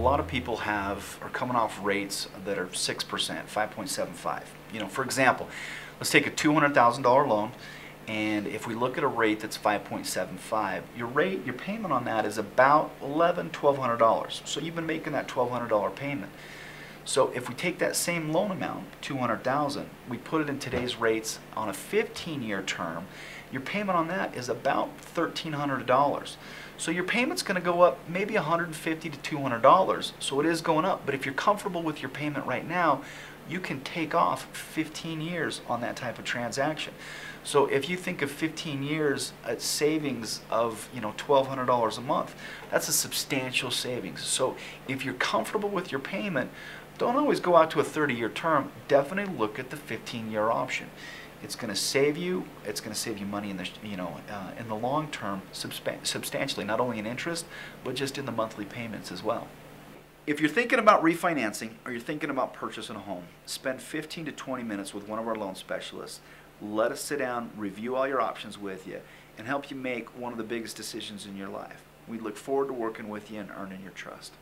lot of people are coming off rates that are 6%, 5.75. You know, for example, let's take a $200,000 loan, and if we look at a rate that's 5.75, your payment on that is about $1,200. So you've been making that $1,200 payment. So if we take that same loan amount, $200,000, we put it in today's rates on a 15-year term, your payment on that is about $1,300. So your payment's going to go up maybe $150 to $200, so it is going up. But if you're comfortable with your payment right now, you can take off 15 years on that type of transaction. So if you think of 15 years at savings of, you know, $1,200 a month, that's a substantial savings. So if you're comfortable with your payment, don't always go out to a 30-year term. Definitely look at the 15-year option. It's going to save you. It's going to save you money in the in the long term substantially, not only in interest but just in the monthly payments as well. If you're thinking about refinancing or you're thinking about purchasing a home, spend 15 to 20 minutes with one of our loan specialists. Let us sit down, review all your options with you, and help you make one of the biggest decisions in your life. We look forward to working with you and earning your trust.